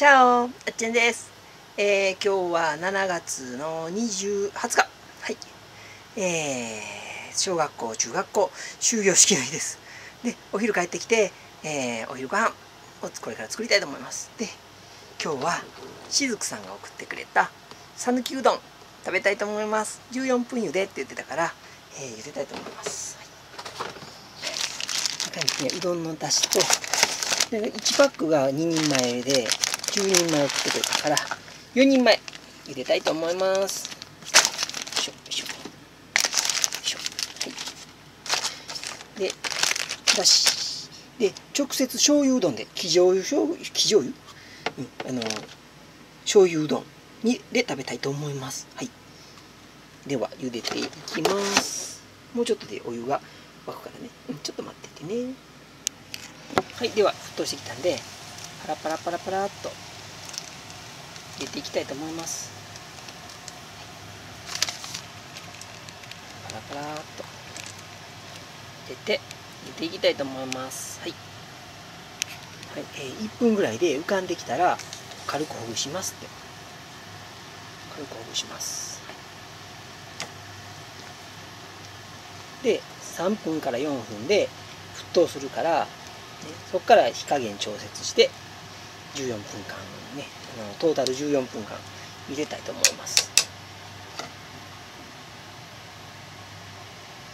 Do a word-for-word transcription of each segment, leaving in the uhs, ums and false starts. チャオ、あっちんです、えー、今日はしちがつのにじゅうはつか、はいえー、小学校中学校終業式の日です。でお昼帰ってきて、えー、お昼ご飯をこれから作りたいと思います。で今日はしずくさんが送ってくれたさぬきうどん食べたいと思います。じゅうよんぷん茹でって言ってたから、えー、茹でたいと思います。はい、中にねうどんのだしといちパックがににんまえでじゅうにんまえを作ってくれたからよにんまえ茹でたいと思います。でだしで直接醤油うどんで生醤油醤油生醤油、うん、あの醤油うどんにで食べたいと思います。はい、では茹でていきます。もうちょっとでお湯が沸くからね、うん、ちょっと待っててね。はい、では沸騰してきたんでパラパラパラパラっと入れていきたいと思います。パラパラっと入れて入れていきたいと思います。はい、はいえー、いっぷんぐらいで浮かんできたら軽くほぐしますって軽くほぐします、はい、でさんぷんからよんぷんで沸騰するからそこから火加減調節してじゅうよんぷんかんね、あのトータルじゅうよんぷんかん茹でたいと思います。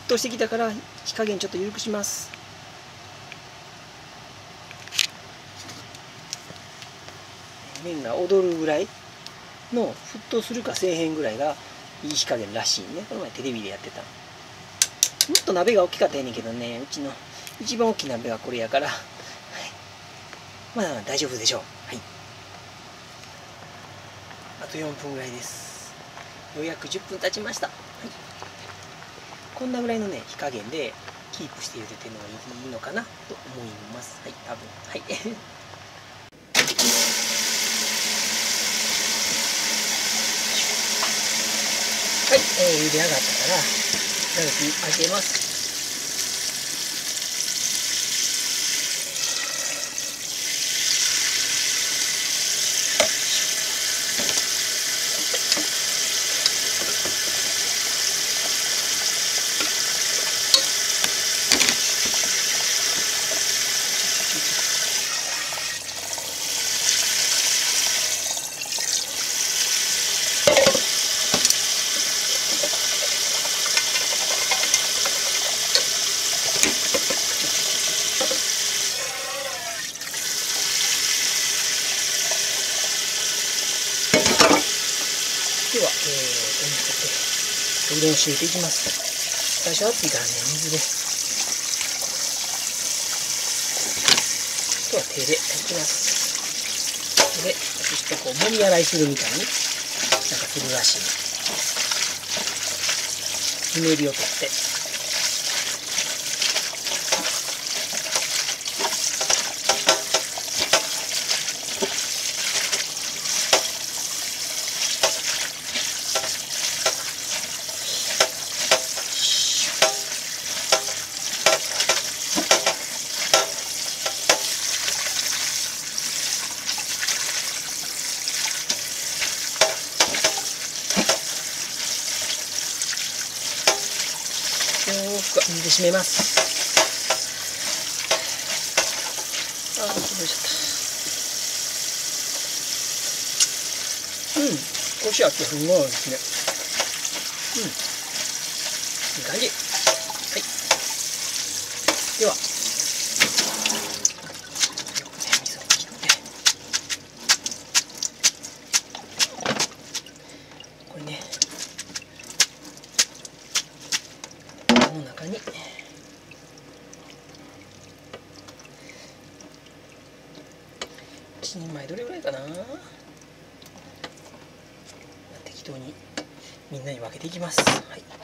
沸騰してきたから火加減ちょっと緩くします。麺が踊るぐらいの沸騰するかせえへんぐらいがいい火加減らしいね。この前テレビでやってた。もっと鍋が大きかったやねんけどね、うちの一番大きな鍋がこれやから、はい、まあ大丈夫でしょう。はい、あとよんぷんぐらいです。ようやくじゅっぷん経ちました。はい、こんなぐらいのね火加減でキープして茹でてるのがいいのかなと思います。はい、多分はいはい、えー、茹で上がったから開けますうどんを敷いていきます。最初熱いからね、水であとは手で炊きます。で、ちょっとこうもみ洗いするみたいになんかするらしい。ぬめりを取って水で締めます。あー、潰れちゃった。うん、コシあってすごいですね。うん、いい感じ。はい、では水を切ってこれねこの中にいちにんまえどれぐらいかな、適当にみんなに分けていきます。はい、あ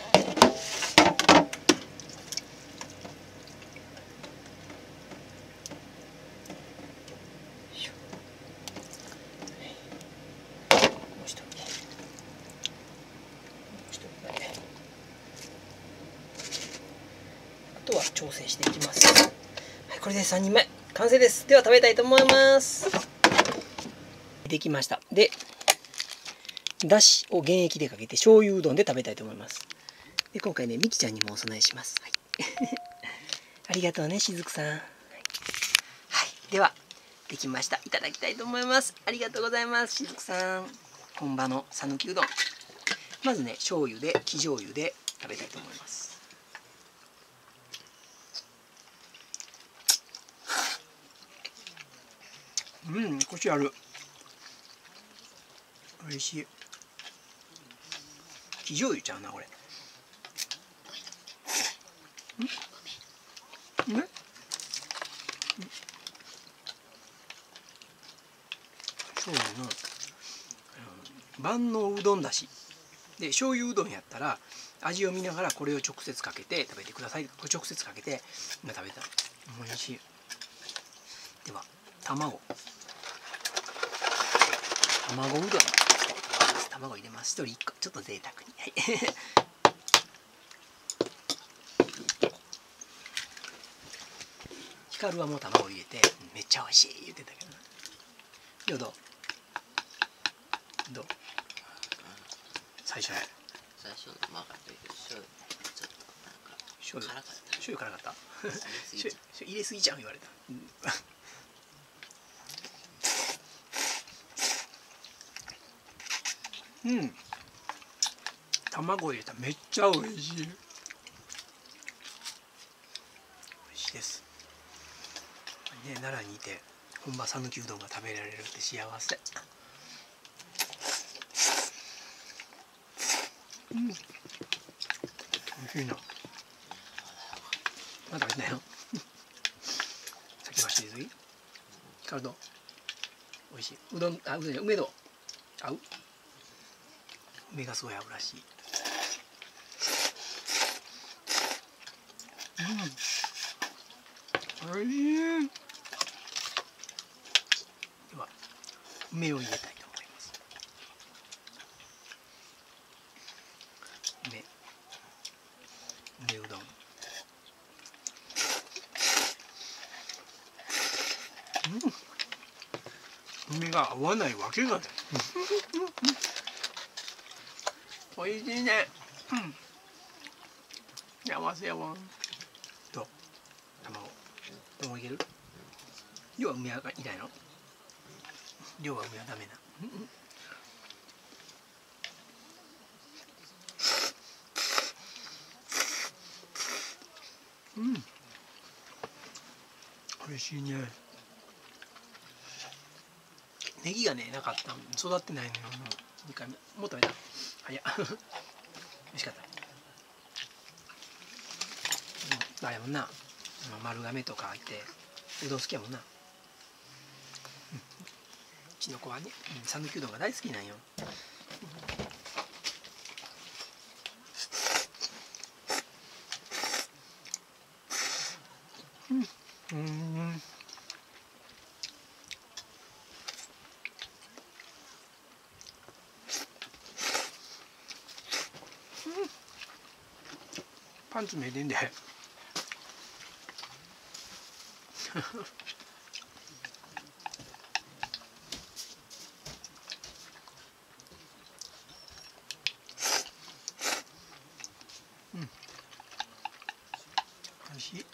とは調整していきます。はい、これでさんにんまえ完成です。では食べたいと思います。できました。で、だしを原液でかけて醤油うどんで食べたいと思います。で、今回ね、みきちゃんにもお供えします。はい、ありがとうね、しずくさん。はい、はい、ではできました。いただきたいと思います。ありがとうございます、しずくさん。本場のさぬきうどん。まずね、醤油で、生醤油で食べたいと思います。うん、コシある。おいしい。生醤油ちゃうな、これ。ん？ね？そうやな。万能うどんだし。で、醤油うどんやったら、味を見ながら、これを直接かけて食べてください。これ直接かけて、今食べた。おいしい。では。卵卵うどん卵入れます。一人一個ちょっと贅沢に、はい、ヒカルはもう卵入れてめっちゃ美味しい言ってたけどな。よどうどう最初の最初の甘かったけどちょっとなんか醤油辛かった醤油入れすぎちゃう言われたうん、卵入れためっちゃ美味しい。美味しいです。ね、奈良にいて本場さぬきうどんが食べられるって幸せ。うん、美味しいな。まだ食べてないの？先走りすぎ？カルド。美味しい。うどん、あ、うどんじゃ、梅どう。合う？目がすごい合うらしい。うん。おいしい。では、梅を入れたいと思います。梅。梅うどん。うん。梅が合わないわけがない。おいしいね。うん。幸せやわ。と、卵。卵いける？量は梅がいないの？量は梅はダメな。うん。おいしいね。ネギがね、なかった。育ってないのよ。にかいめ。もう食べた。早っ美味しかった。あれもんな、丸亀とか入ってうどん好きやもんな、うん、うちの子はねさぬきうどんが大好きなんよ、うん、パンツ見えてんでうん、おいしい。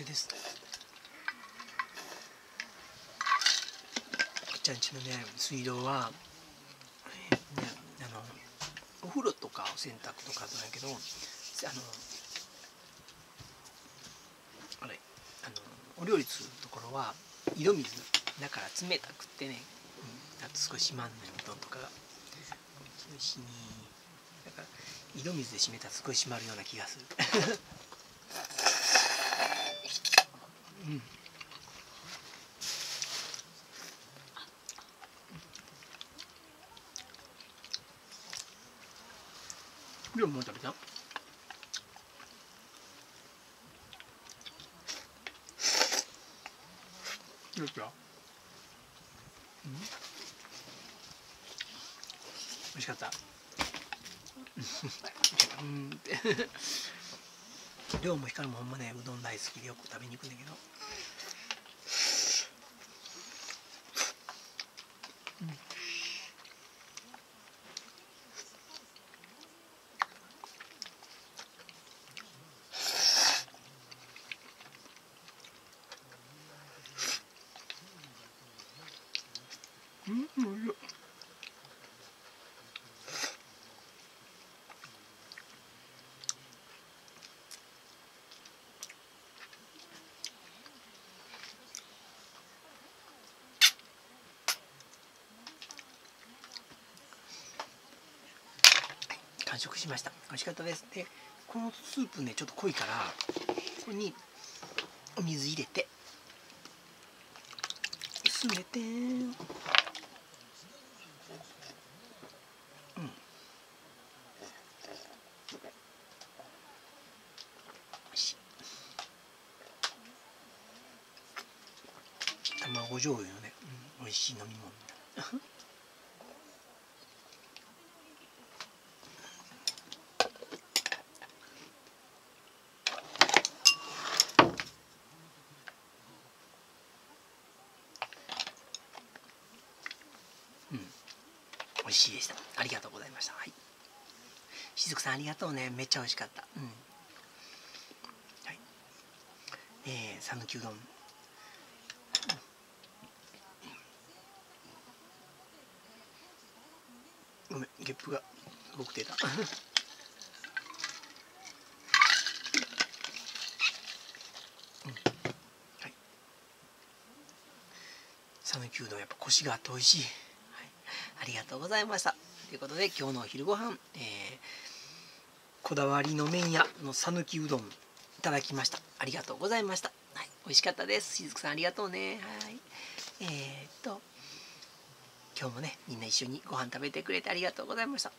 です。こっちゃんちのね水道は、ね、あのお風呂とかお洗濯とかなんやけどあのあれあのお料理するところは井戸水だから冷たくってね、うん、あと少しまんないお布団とかが少しにだから井戸水で締めたらすごい締まるような気がする。うん、量もう食べた？どうした？うん？味しかった。うん、亮も光もほんまね、うどん大好きでよく食べに行くんだけど。うん、完食しました。美味しかったです。で、このスープね、ちょっと濃いから、ここにお水入れて、薄めて、うん、卵醤油のね、うん、美味しい飲み物。美味しいでした。ありがとうございました。はい。しずくさんありがとうね。めっちゃ美味しかった。うん。はい。えー、讃岐うどん。ごめん、ゲップがすごく出た。うん。はい。讃岐うどんやっぱコシがあって美味しい。ありがとうございました。ということで今日のお昼ご飯、えー、こだわりの麺屋の讃岐うどんいただきました。ありがとうございました。はい、美味しかったです。しずくさんありがとうね。はい。えー、っと今日もねみんな一緒にご飯食べてくれてありがとうございました。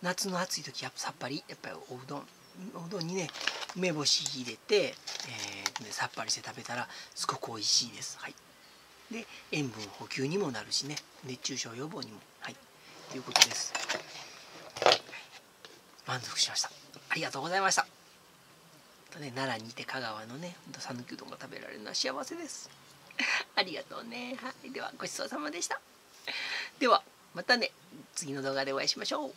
夏の暑い時やっぱさっぱりやっぱりおうどんおうどんにね梅干し入れて、えー、さっぱりして食べたらすごく美味しいです。はい。で、塩分補給にもなるしね、熱中症予防にも、はい、ということです。満足しました。ありがとうございました。とね、奈良にいて香川のね、讃岐うどんが食べられるのは幸せです。ありがとうね。はい、ではごちそうさまでした。ではまたね、次の動画でお会いしましょう。